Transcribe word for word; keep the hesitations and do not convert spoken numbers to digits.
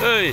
Hey!